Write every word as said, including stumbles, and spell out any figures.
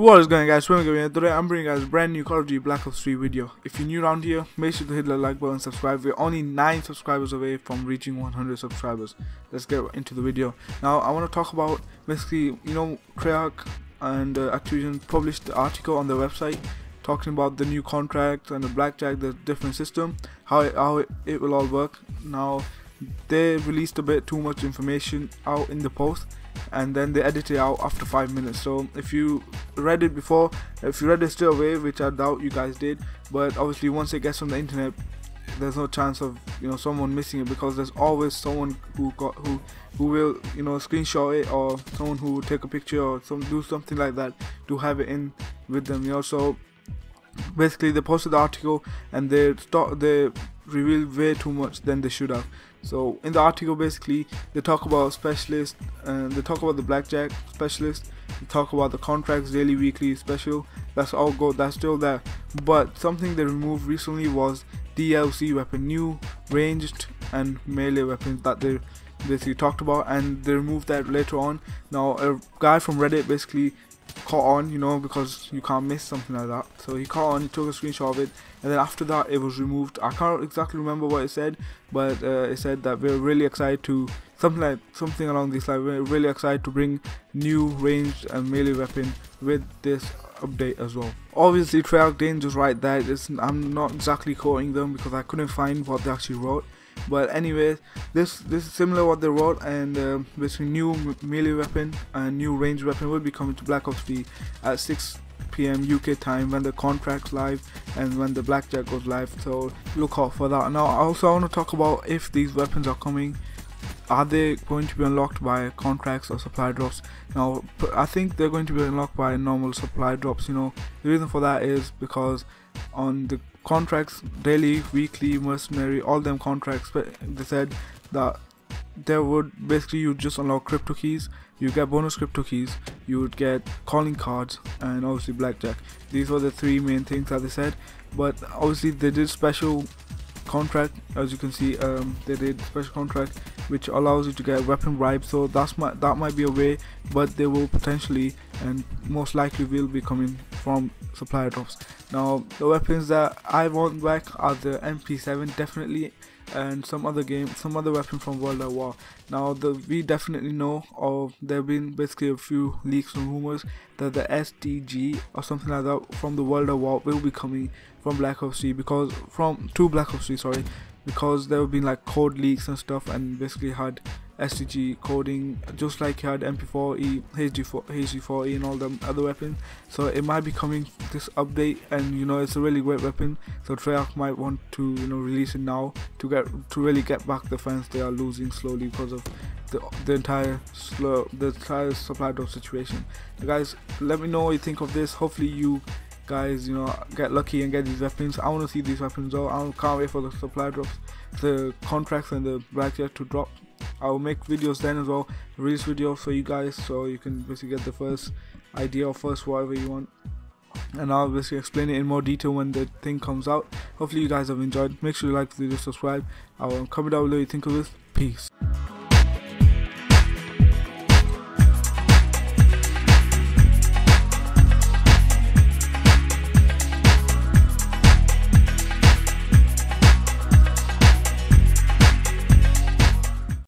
What is going on, guys? We're going to be today. I'm bringing you guys a brand new Call of Duty Black Ops three video. If you're new around here, make sure to hit the like button and subscribe. We're only nine subscribers away from reaching one hundred subscribers. Let's get into the video. Now, I want to talk about basically, you know, Treyarch and uh, Activision published the article on their website talking about the new contract and the blackjack, the different system, how it, how it, it will all work. Now, they released a bit too much information out in the post, and then they edit it out after five minutes. So if you read it before, if you read it straight away, which I doubt you guys did, but obviously once it gets from the internet, there's no chance of, you know, someone missing it, because there's always someone who got who who will, you know, screenshot it, or someone who will take a picture or some do something like that to have it in with them, you know. So basically they posted the article and they start they revealed way too much than they should have. So in the article, basically they talk about specialists, and they talk about the blackjack specialist, they talk about the contracts, daily, weekly, special. That's all good, that's still there. But something they removed recently was D L C weapon, new ranged and melee weapons that they basically talked about, and they removed that later on. Now a guy from Reddit basically caught on, you know, because you can't miss something like that. So he caught on, he took a screenshot of it, and then after that it was removed. I can't exactly remember what it said, but uh, it said that we're really excited to something like something along this line. We're really excited to bring new ranged and melee weapon with this update as well. Obviously Treyarch didn't just write that. It's, I'm not exactly quoting them because I couldn't find what they actually wrote. But anyways, this this is similar what they wrote, and uh, basically new melee weapon and new range weapon will be coming to Black Ops three at six p m U K time, when the contract's live and when the blackjack goes live. So look out for that. Now I also want to talk about, if these weapons are coming, are they going to be unlocked by contracts or supply drops? Now I think they're going to be unlocked by normal supply drops, you know. The reason for that is because on the contracts, daily, weekly, mercenary, all them contracts, they said that there would basically, you just unlock crypto keys, you get bonus crypto keys, you would get calling cards, and obviously blackjack. These were the three main things that they said. But obviously they did special contract, as you can see, um, they did special contract which allows you to get weapon bribes. So that's my, that might be a way, but they will potentially and most likely will be coming from supply drops. Now the weapons that I want back are the M P seven definitely, and some other game, some other weapon from World at War. Now the, we definitely know, or there have been basically a few leaks and rumors that the S T G or something like that from the World at War will be coming from Black Ops three, because from to Black Ops three, sorry, because there have been like code leaks and stuff, and basically had S T G coding, just like you had M P four E, H G four E, and all them other weapons. So it might be coming this update, and you know, it's a really great weapon. So Treyarch might want to, you know, release it now to get to really get back the fans they are losing slowly because of the the entire slow the entire supply drop situation. So guys, let me know what you think of this. Hopefully you guys, you know, get lucky and get these weapons. I want to see these weapons though. I can't wait for the supply drops, the contracts, and the blackjack to drop. I'll make videos then as well, release videos for you guys, so you can basically get the first idea or first whatever you want, and I'll basically explain it in more detail when the thing comes out. Hopefully you guys have enjoyed. Make sure you like the video, subscribe. I'll comment down below what you think of this. Peace.